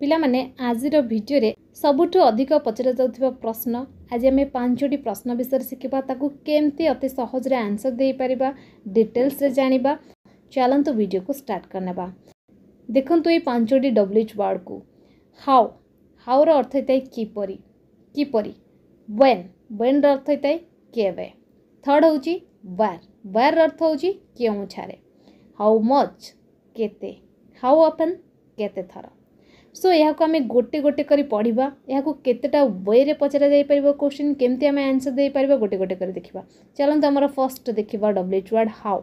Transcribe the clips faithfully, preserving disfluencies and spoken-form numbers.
पिलामाने आजिर video सबुठु अधिक पचरा जाउथिबा प्रश्न आज आम पांचटी प्रश्न विषय शिखिबा ताकु केमती अति सहजरे आंसर देई परिबा डिटेल्स रे जानिबा। चलंतु वीडियो को स्टार्ट करनेबा। देखंतु ए पांचटी डब्ल्यूएच वर्ड को हाउ हाउर अर्थ होता है किपरि किपरि व्हेन व्हेन अर्थ होता है केवे। थर्ड होची वेयर वेयर अर्थ होची केउछारे। हाउ मच केते हाउ ऑफन केते थर। सो यहाँ को आम गोटे गोटे कर पढ़ा या केतेटा वे रे पचरा जापर क्वेश्चन केमती आम आंसर दे पार गोटे गोटे कर देखा। चलते आमर फर्स्ट देखा डब्ल्यूएच वर्ड हाउ।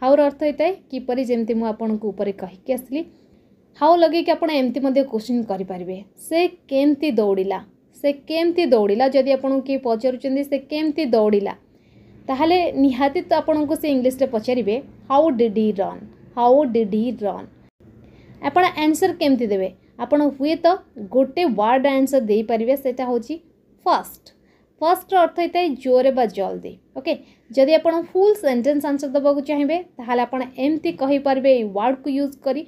हाउर अर्थ होता है किपरि जमती मुझे कहीकि आसली हाउ लगे कि आपड़ एमती क्वेश्चन करें से केमती दौड़ला से केमती दौड़ला जदि आपन के पचारुचंदी से केमती दौड़ला ताहले निहाती तो आपन को से इंग्लिश रे पचारिबे how did he run how did he run. आपण आंसर केमती देबे आपण हुए तो गोटे वर्ड आंसर दे परिबे सेटा होची फर्स्ट। फर्स्ट अर्थ होता है जोरे बा जल्दी। ओके जदि आपण फुल सेंटेंस आंसर दबाकू चाहिबे ताहले आपण एमती कहि परबे ए वर्ड को यूज करी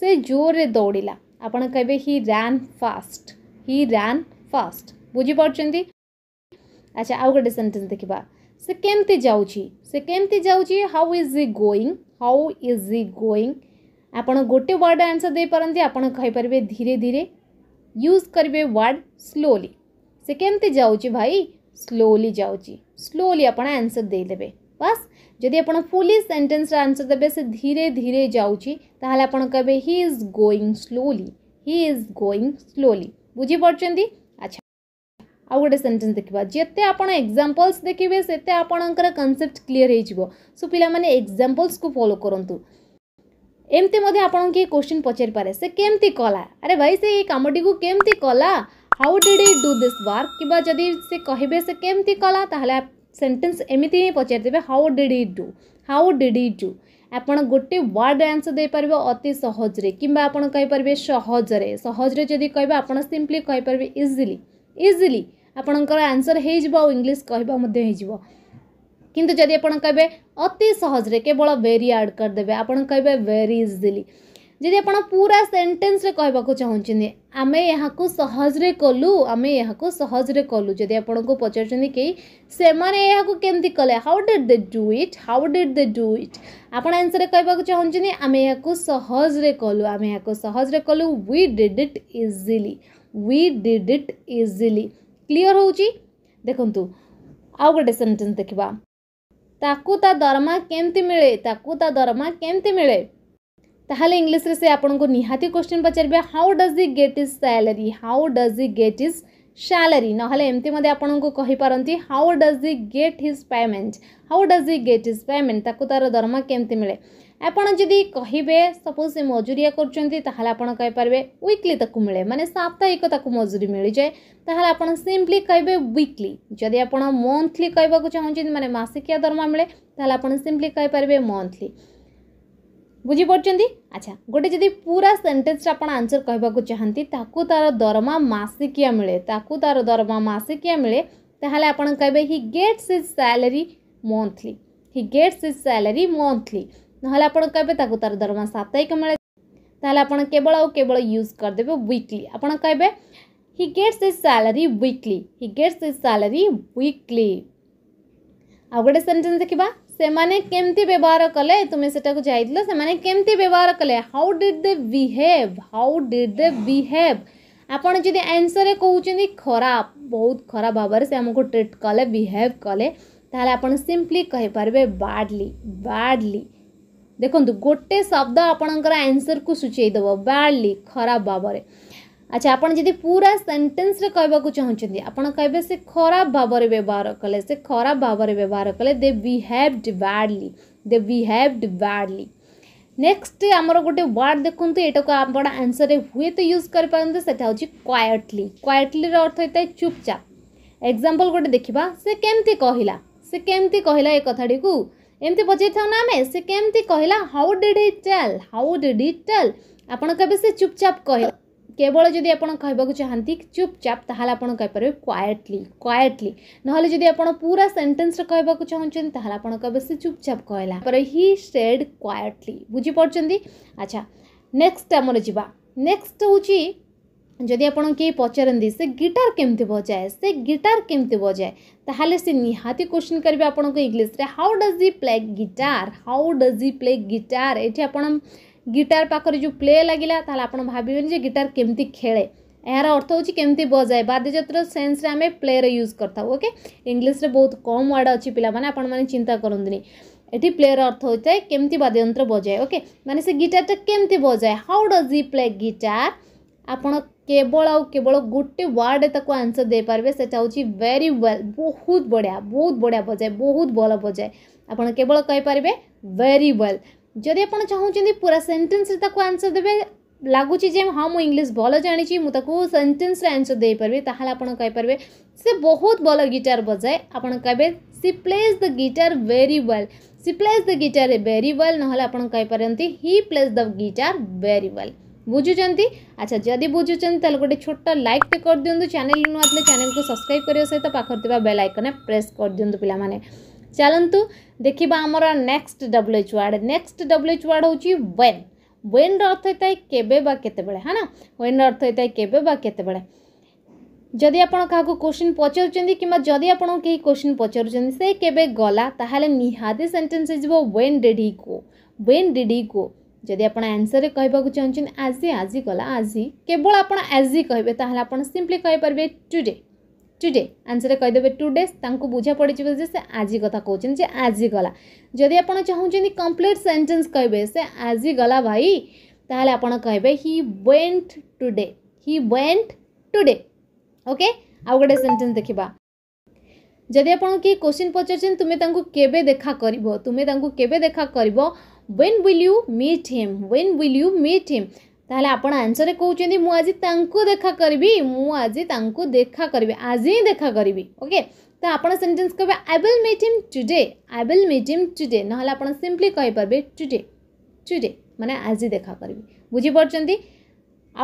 से जोर रे दौड़ला आपण कहबे he run fast he run fast. बुझी पार्टी। अच्छा आउ गोटे सेन्टेन्स देखा से केमती जाऊँगी से केमती जाऊँगी how is he going how is he going. आपड़ गोटे वर्ड आंसर दे पारंती आपण कहींपर धीरे धीरे यूज करेंगे वर्ड स्लोली से केमती जाऊँगी भाई स्लोली जाऊँगी स्लोली आपण आंसर देदेवे बस। जदि आप फुली सेन्टेन्स आंसर देवे से धीरे धीरे जाऊँगी ताहले आपण कहबे he is going slowly he is going slowly. बुझी पार्टी। आउ गोटे सेन्टेन्स देखा जिते आपड़ एग्जाम्पल्स देखिए से आपणकर कनसेप्ट क्लीयर हो। सो पाने एग्जाम्पल्स को फॉलो करूँ एमती आपन के क्वेश्चन पचारि पारे से केमती कला अरे भाई से ये कामटी को केमती कला how did he do this work कि जदि से कहे से केमती कला ताहले सेन्टेन्स एमती ही पचारिदे how did he do how did he do. आपण गोटे वर्ड आंसर दे पारे अति सहजरे किंबा आपण कहि पारे सहजरे सहजरे जदि कहबा आपण सिंपली कहि पारे इजिली इजिली आपणकर आंसर हो जाओ इंग्लीश कहवा किंतु जदि आपण कहबे अति सहज रे केवल वेरी ऐड कर देबे आपण कहबे वेरी इजिली। जदि आपण पूरा सेंटेंस रे कहबा को चाहूँ आमे यहाँ को सहज रे कलु आमे यहाँ को सहज रे कलु जदि आपण को पचारछन के सेमाने यहाँ को केमती कले how did they do it how did they do it आपण आंसर रे कहबा को चाहूँ आमे यहाँ को सहज रे कलु आमे यहाँ को सहज रे कलु we did it easily we did it easily. Clear होउची। देखंतु आउ गोटे सेन्टेन्स देखिबा ताकू ता दरमा केमती मिले ताकू ता दरमा केमती मिले। ताहले इंग्लिश रे से आपन को निहाती क्वेश्चन पचारबे how does he get his salary how does he get his salary नहले एमती मधे आपन को कहि पारंती how does he get his payment how does he get his payment ताकू तार दरमा केमती मिले। आपन जदि कहिबे सपोज से मजुरिया करचंती ताहले आपन कहि पारबे वीकली ताकू मिले माने साप्ताहिक ताकू मजुरी मिल जाए ताहले आपन सिंपली कहिबे वीकली। जदि आपन मंथली कहबा को चाहूँ माने मासिकिया दरमा मिले ताहले आपन सिंपली कहि पारबे मंथली। बुझी पारछंती। अच्छा गोटे जदि पूरा सेन्टेन्स आपन आंसर कहबा को चाहंती ताकू तार दरमा मासिकिया मिले ताकू तार दरमा मासिकिया मिले ताहले आपन कहबे he gets his salary monthly he gets his salary monthly नहले आपण कहबे ताकू तार दरमा साप्ताहिक मिले ताहले आपण केवल और केवल यूज कर देबे वीकली आपण कहबे he gets his salary weekly he gets his salary weekly. आ गोटे सेंटेंस देखिबा से माने केमती व्यवहार कले तुमे सेटा को जाइदिलो से माने केमती व्यवहार कले how did they behave how did they behave. आपण जदि आंसर रे कहउचंदी खराब बहुत खराब भाबर से हमको ट्रीट कले बिहेव कले ताहले आपण सिंपली कहि पारबे बैडली बैडली। देखंतु गोटे शब्द आपणकर आंसर को सूचई देव बैडली खराब भावरे। अच्छा आपण जदि पूरा सेंटेंस रे कहबा को चाहूँ आपण कहबे से खराब भावरे व्यवहार कले से खराब भावरे व्यवहार कले they behaved badly they behaved badly. Next आमर गोटे वर्ड देखंतु एटा को आपण आंसर रे हुए तो यूज कर पारंते सेटा होची क्वाइटली। क्वाइटली रो अर्थ होता है चुपचाप। एग्जांपल गोटे देखिबा से केमती कहिला से केमती कहिला ए कथाडी को एमती पचारि था ना आम से केमती कहला how did he tell how did he tell. आपण कहबे से चुपचाप कहला केवल जदि आपण कहबा को चाहंती चुपचाप ताहले आपण कहि परबे क्वाइटली क्वाइटली नहले जदि आपण पूरा सेंटेंस रे कहबा को चाहूँ ताहले आपण कहबे से चुपचाप कहला पर ही सेड क्वाइटली। बुझी पारछंती। अच्छा नेक्स्ट हमर जीवा नेक्स्ट होची जदि आपण के पचारती से गिटार केमती बजाए से गिटार केमती बजाए ताहले से निहाती क्वेश्चन करेंगे आपण को इंग्लिश रे how does he play guitar how does he play guitar ये आपण गिटार पाखरे जो प्ले लगिला ताहले आपण भाबिबेन जे गिटार केमती खेले यार अर्थ होची केमती बजाए वाद्ययंत्र सेन्स रे आमे प्ले रे यूज करता ओके इंग्लिश रे बहुत कम वर्ड अछि पिला माने आपण माने चिंता करंदिनी एटी प्ले रे अर्थ होता है केमती वाद्ययंत्र बजाए ओके माने से गिटार त केमती बजाए how does he play guitar आपण केवल आउ केवल गोटे वार्ड ताको आंसर दे पारबे सेटा होची वेरी वेल बहुत बढ़िया बहुत बढ़िया बजाए बहुत भल बजाए आपण केवल कहि पारबे वेरी वेल जदि आपण चाहूछिन पूरा सेंटेंस रे ताको आंसर देबे लागुची जे हां मु इंग्लिश भल जानिची मु ताको सेंटेंस रे आंसर दे पारबे ताहाले आपण कहि पारबे से बहुत भल गिटार बजाए आपण कहबे she plays the guitar very well she plays the guitar very well नहले आपण कहि पारंती he plays the guitar very well बुझुंट अच्छा जदि बुझुंत गोटे छोट लाइक टे कर दिंतु चैनल नुआ चैनल को सब्सक्राइब करने सहित पाखर बेल आइकन प्रेस कर दिंतु पिला माने चलतु देखा आमर next W H word next W H word होची व्हेन व्हेन अर्थ होता है केबे बा केतेबेले है ना व्हेन अर्थ होता है केबे बा केतेबेले जदि आपण काको क्वेश्चन पचारुचंदी किमा जदि आपण के क्वेश्चन पचारुचंदी से केबे गला ताहाले निहादे सेंटेंस हिजबो when did he go when did he go जदि आप आंसर रे कहबाकू चाहछिन आज आज गला आज केवल आपण आज कहबे ताहले आपण सिंपली कहि परबे टुडे टुडे आंसर रे कहि देबे टुडे तांको बुझा पड़ि जेबे जे से आज कथा कहछिन जे आज गला जदि आपण चाहछिन कंप्लीट सेंटेंस कहबे से आज गला भाई ताहले आपण कहबे he went today he went today okay आउ गडे सेंटेंस देखिबा जदि आपण के क्वेश्चन पचाछिन तुमे तांको केबे देखा करिवो तुमे तांको केबे देखा करिवो When will you meet him? When will you meet him? ताहले आपण आंसर कहते मुँ आज तांको देखा करी मुँ आज तांको देखा करी आज ही देखा करी ओके तो आप सेंटेंस कहबे I will meet him today I will meet him today नहले आपण सिंपली कहि परबे टुडे टुडे माने आज देखा करी बुझी पड़छंती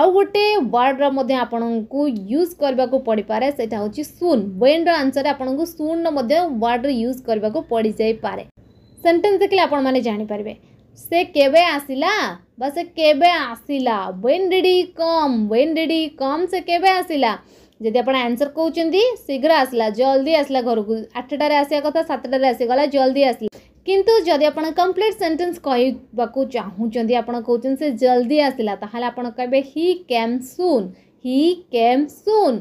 आउ गोटे वर्ड रा मध्ये आपनकू यूज करबा को पड़ी पारे सेटा होची सून व्हेन रा आंसर आपनकू सून मध्ये वर्ड यूज करबा को पड़ी जाय पारे सेंटेंस देखले आपण माने जानि पारबे से केबे आसिला बस केबे आसिला when did he come when did he come से केबे आसिला जदि आपण आंसर कहउचंदी शीघ्र आसला जल्दी आसला घर को आठटा रे आसे कथा सातटा रे आसे गला जल्दी आसला किंतु जदि आपण कंप्लीट सेंटेंस कहबा को चाहउचंदी आपण कहउचन से जल्दी आसला ताहाले आपण कहबे ही केम सून ही केम सून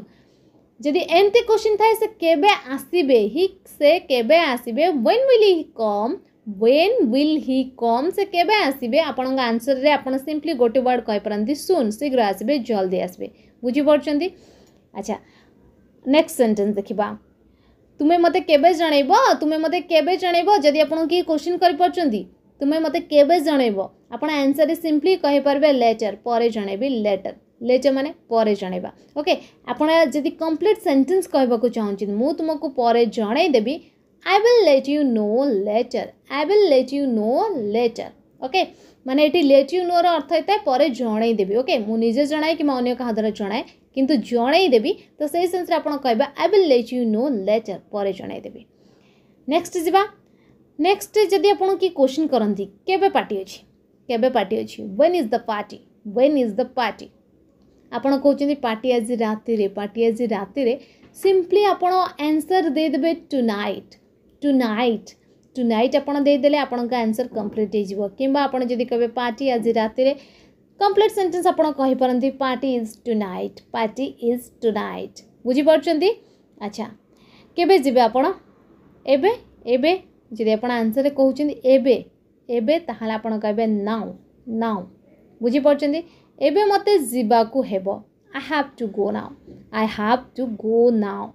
जदि एमते क्वेश्चन थाय से केबे आसीबे ही से केबे आसीबे when will he come When will he come से केबे आसीबे आपन आंसर रे आपन सिंपली गोटे वर्ड कहि परंती सुन शीघ्र आसीबे जल्दी आसीबे बुझी पड़छंती अच्छा नेक्स्ट सेंटेंस देखिबा तुमे मते केबे जणैबो तुमे मते केबे जणैबो जदि आपन की क्वेश्चन करि परछंती तुमे मते केबे जणैबो आपन आंसर रे सिंपली कहि परबे लेटर परे जणैबी लेटर लेटर माने परे जणैबा ओके आपन जदि कंप्लीट सेंटेंस कहबा को चाहछिन मु तुमको परे जणै देबी I will let you know later. I will let you know later. Okay. माने ये let you know रा अर्थ होता है पर जणई देबी ओके मु निजे जणाए कि अन्य कहा द्वारा जणाए किंतु जणई देबी तो सही सेंस रे आपण कहबा I will let you know later पर जणई देबी नेक्स्ट जिबा नेक्स्ट जदी आपण की क्वेश्चन करंती केबे पार्टी अछि केबे पार्टी अछि when is the party when is the party आपण कहउछनी पार्टी आज राती रे पार्टी आज राती रे सिंपली आपण आंसर दे देबे टुनाइट टुनाइट टुनाइट आपन दे देले आपन का आंसर कंप्लीट हो जिवो किबा आपन जदी कहबे पार्टी आज राती रे कंप्लीट सेंटेंस आपन कहि परंती party is tonight party is tonight बुझी पड़छंती अच्छा केबे जिबे आपन एबे एबे जदी आपन आंसर कहउछंती एबे एबे ताहाले आपन कहबे नाउ नाउ बुझी पड़छंती एबे मते जिबा को हेबो I have to go now I have to go now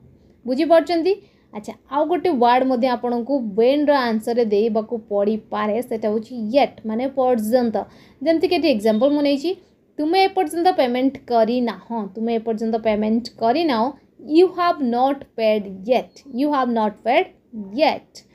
बुझी पड़छंती अच्छा आउ गोटे वर्ड मधे आपण को व्हेन रा आंसर देबा को पड़ी पारे सेटा होची येट माने पर्यंत जेमती केटी एग्जांपल मु नेची तुमे ए पर्यंत पेमेंट करी ना हो तुमे ए पर्यंत पेमेंट करी ना you have not paid yet you have not paid yet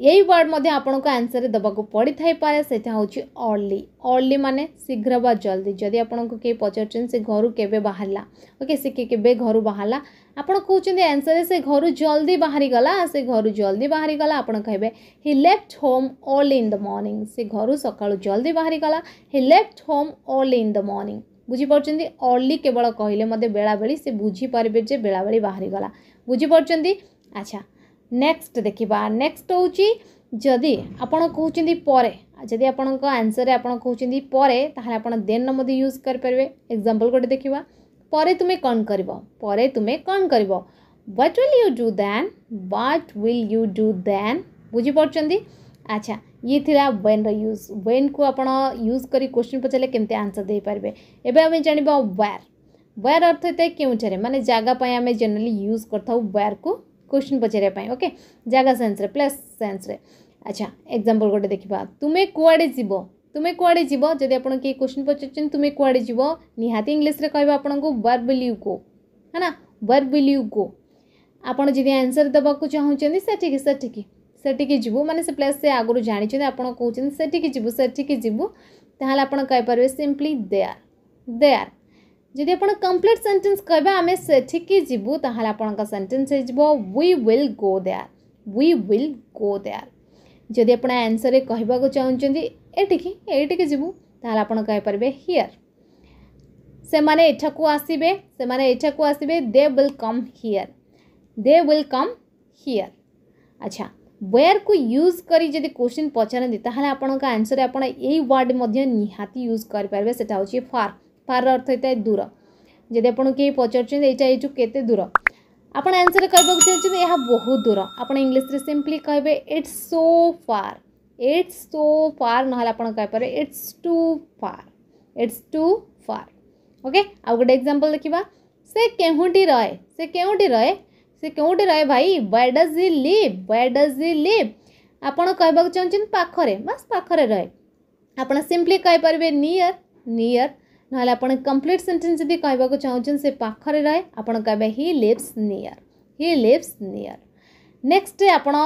यही वर्ड मधे आपण को आंसर देबा को पड़ी थाई पारे सेटा होची अर्ली अर्ली माने शीघ्र बा जल्दी जदी आपण को के पचरचन से घरु केबे बाहरला ओके से केबे घरु बाहरला आपण कहउचंदी आंसर से घरु जल्दी बाहरी गला से घरु जल्दी बाहरी गला आपण कहबे he left home all in the morning से घरु सकाळु जल्दी बाहरी गला he left home all in the morning बुझीपारे अर्ली केवल कहले मत बेला बेली से बुझीपारे जे बेला बेली बाहरी गला बुझीपारे। अच्छा नेक्स्ट देखा नेक्स्ट हूँ जदि आपण कहते परे जदि आपण आंसर आप कहते परे ताहले देन मत यूज कर पारे। एग्जांपल गोटे देखा परे तुम्हें कौन कर परे तुम्हें कौन कर what will you do then what will you do then बुझीपारे। अच्छा ये थिला व्हेन यूज व्हेन को आपण यूज करी क्वेश्चन पचारे केमते आंसर दे पारबे। एबे आमे जानिबा वेयर वेयर अर्थ होते केउछरे माने जागा पय आमे जनरली यूज करथाउ वेयर को क्वेश्चन पचारे पय ओके जागा सेंस रे प्लस सेंस रे। अच्छा एग्जांपल गोटे देखिबा तुमे कुआडे जिवो तुमे कुआडे जिवो जदि आपण के क्वेश्चन पचचन तुमे कुआडे जिवो निहाती इंग्लिश रे कहबा आपण को वेयर विल यू गो है ना वेयर विल यू गो आपण जदि आंसर दबा को चाहौ चंदी सठिक सठिक सेटिकी जीवु माने से प्लस से आगुरु जानी आपड़ कहते सेटिकी जीवु सेटिकी जीवु ताहले आपण कहि परबे सिंपली देयर देयर। जदि आपण कंप्लीट सेंटेंस कहबा आमे सेटिकी जीवु ताहले आपण का सेंटेंस हे जीवो we will go there we will go there. जदि आपण आंसर कहबा को चाहउचंदी एटिकी एटिकी जीवु ताहले आपण कहि परबे हियर से माने एठाकू आसीबे से माने एठाकू आसीबे they will come here they will come here. अच्छा वेयर को यूज करी जदि क्वेश्चन पचारती आपण का आंसर आप वर्ड निहाती यूज कर पारे से हूँ फार फार अर्थ होता है दूर। जदि आपन के पचार यू के दूर आप आंसर कहना चाहते यह बहुत दूर आप इंग्लिश रे सिंपली कहबे it's so far it's so फार ना आपन कह पारे it's too far it's too far okay. आउ गोटे एग्जांपल देखा से केहुटी रहे से केहुटी रहे से क्योंटे रहे भाई where does he live where does he live आपन कहबाक चाहछन पाखरे बस पाखरे रहे आपन सिंपली कह पारबे नियर नियर नाले आपन कंप्लीट सेंटेंस यदि कहबाक चाहछन से पाखरे रहे आपन कहबे he lives near he lives near. Next आपन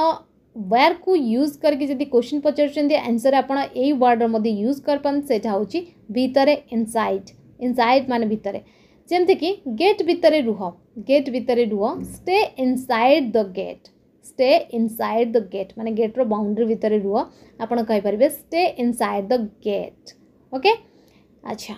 वेयर को यूज करके यदि क्वेश्चन पचारछन आंसर आपन एई वर्ड मधे यूज कर पन सेटा होची भीतरे इनसाइड इनसाइड माने भीतरे जेमती कि गेट भितरे रुह गेट भितरे रुह stay inside the gate stay inside the gate माने गेट रो बाउंड्री भितरे रुह आपण कहि परबे stay inside the gate okay. अच्छा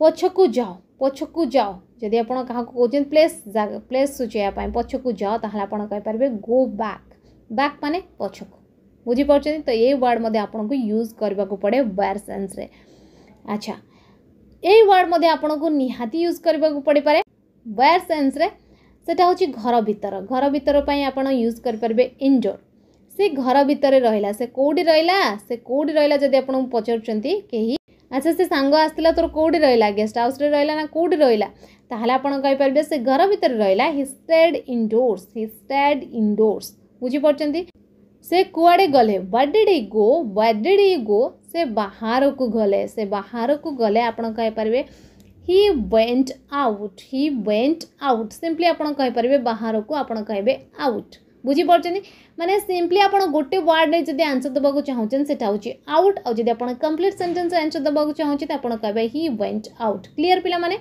पछकू जाओ पछकू जाओ जदि आपण कहा को कोजन प्लेस प्लेस सुचया पय पछकू जाओ ताहले आपण कहि परबे गो बैक बैक माने पछकू बुझी पड़छन तो ए वर्ड मध्ये आपण को यूज करबा को पड़े वेयर सेंस रे। अच्छा एई वर्ड मधे आपण को निहाती यूज करबा को पड़े पारे वेयर सेंस रे सेटा होची घर भीतर घर भीतर पय आपण यूज कर परबे इनडोर से घर भीतर रहिला से कोडी रहिला से कोडी रहिला जदि आपण पचरचंती केही अच्छा से सांग आस्तिला तोर कोडी रहिला गेस्ट हाउस रे रहिला ना कोडी रहिला ताहले आपण कहि परबे से घर भीतर रहिला he stayed indoors he stayed indoors बुझी पड़चंती से कुआडे गले what did he go what did he go से बाहर को गले से बाहर को गले आपण कहि परबे he went out he went out simply आपण कहि परबे बाहर को आपण कहबे आउट बुझी पड़छनी माने सिंपली आपण गोटे वर्ड रे जदी आंसर दबा को चाहौचन सेटा होची आउट और जदी आपण कंप्लीट सेंटेंस आंसर दबा को चाहौची त आपण कहबे ही वेंट आउट क्लियर पिला माने।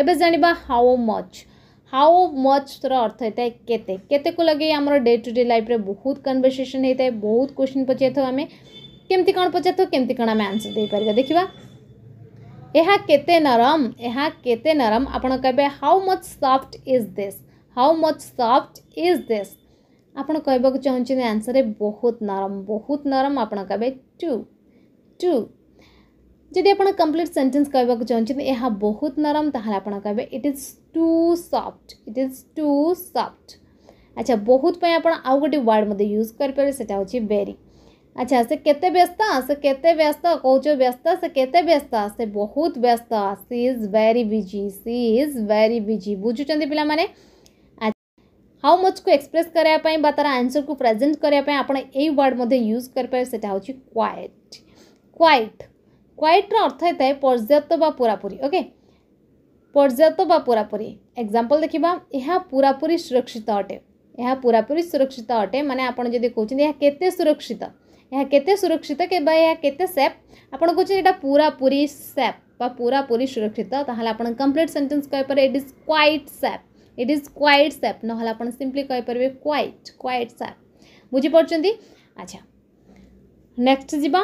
एबे जानिबा हाउ मच हाउ मच तर अर्थ होता है केते केते को लगे आमर डे टू डे लाइफ रे बहुत कन्वर्सेशन होता है बहुत क्वेश्चन पचार था आम केमती कौन पचार था केमती कौन आम आंसर दे पारिबा देखिबा एहा केते नरम एहा केते नरम आपण कहबे how much soft is this how much soft is this आपण कहबा को चाहछन आंसर बहुत नरम बहुत नरम आपण कहबे टू टू। जदि आपण कंप्लीट सेंटेंस कहबा को चाहछन एहा बहुत नरम ताहले आपण कहबे it is too soft it is too soft. अच्छा बहुत पे आपण आउ गोटे वर्ड मधे यूज कर पारे सेटा होची वेरी। अच्छा से केते व्यस्त से केते व्यस्त कहउचो व्यस्त से केते व्यस्त से बहुत व्यस्त she is very busy she is very busy बुझुचंदी पिला माने। हाउ मच को एक्सप्रेस करया पय बा तारा आंसर को प्रेजेंट करया पय आपण एई वर्ड मधे यूज कर पारे सेटा होची क्वाइट क्वाइट क्वाइट रो अर्थ होता है पर्याप्त बा पूरापूरी ओके पर्याप्त बा पूरापूरी। एग्जांपल देखिबा यह पूरापूरी सुरक्षित अटे यह पूरापूरी सुरक्षित अटे माने आपण जदी कहउछन यह केते सुरक्षित यह केते सुरक्षित के बा यह केते सेफ आपण कहउछन एटा पूरापूरी सेफ बा पूरापूरी सुरक्षित ताहले आपण कंप्लीट सेंटेंस कहि पारे it is quite safe it is quite safe न हला आपण सिंपली कहि पारबे क्वाइट क्वाइट सेफ बुझी पड़चंती। अच्छा नेक्स्ट जीवा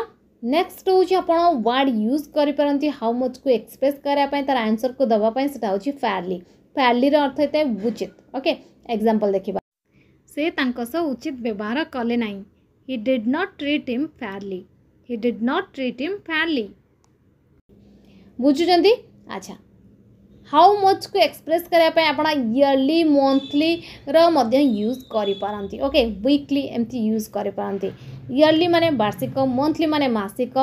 नेक्स्ट हूँ आप वर्ड यूज करते हाउ मच को एक्सप्रेस करने तार आंसर को दवापाई से फेयरली फेयरली अर्थ होता है उचित। ओके एग्जांपल देखा से सो उचित व्यवहार कले ना he did not treat him fairly he did not treat him fairly बुझुंट। अच्छा हाउ मच को एक्सप्रेस करने आप इयरली मंथली यूज करपारती। ओके वीकली एमती यूज करपारती इयरली माने वार्षिक मंथली माने मासिक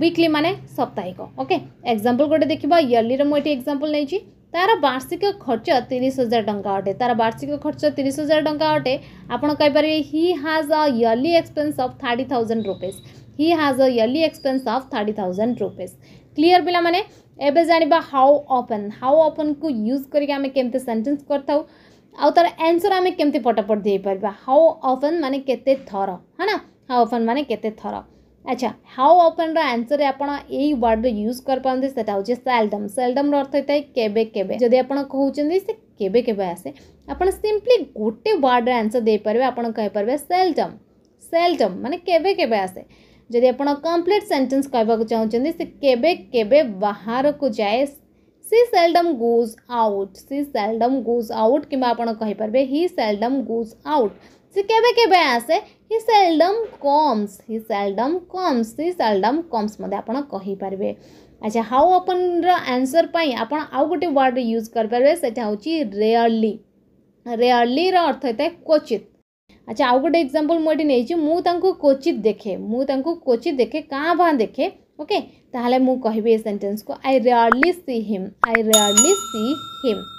वीकली माने साप्ताहिक। ओके एग्जांपल गोटे देखा इयरली मुझे एग्जांपल नहीं तार वार्षिक खर्च तीस हजार टंका अटे तार वार्षिक खर्च तीस हजार टंका अटे आपड़ कहीपर he has a yearly expense of thirty thousand rupees he has a yearly expense of thirty thousand rupees. Clear पिला माने एबे जानिबा हाउ ऑफन हाउ ऑफन को यूज करके आमे केमते सेंटेंस करथाउ आ तार आंसर आमे केमते फटाफट दे परबा हाउ ऑफन माने केते थर है ना हाउ ऑफन माने केते थर। अच्छा हाउ ऑफन रा आंसर आपण एई वर्ड यूज कर पांदे सेटा हो जे सेल्डम सेल्डम रा अर्थ होता केबे केबे जदी आपण कहउचंदी से केबे केबे आसे आपण सिंपली गोटे वर्ड रा आंसर दे परबे आपण कह परबे सेल्डम सेल्डम माने केबे केबे आसे जदि आपण कंप्लीट सेंटेंस कहबाक चाहउचंदी से केबे केबे बाहर को जाए she seldom goes out she seldom goes out कि आपण कहि परबे he seldom goes out she केबे केबे आसे he seldom comes he seldom comes she seldom comes मदे आपण कहि परबे। अच्छा हाउ अपन रा आंसर पई आपण आउ गोटे वर्ड यूज कर परबे सेटा होची रेयरली रेयरली रा अर्थ होता है क्वचित। अच्छा आउ गोटे एग्जांपल मुझे नहीं मुझे क्वचित देखे मुझे क्वचित देखे काँ भाँ देखे। ओके ताहले मु कहबे सेंटेंस को I rarely see him I rarely see him.